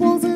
walls.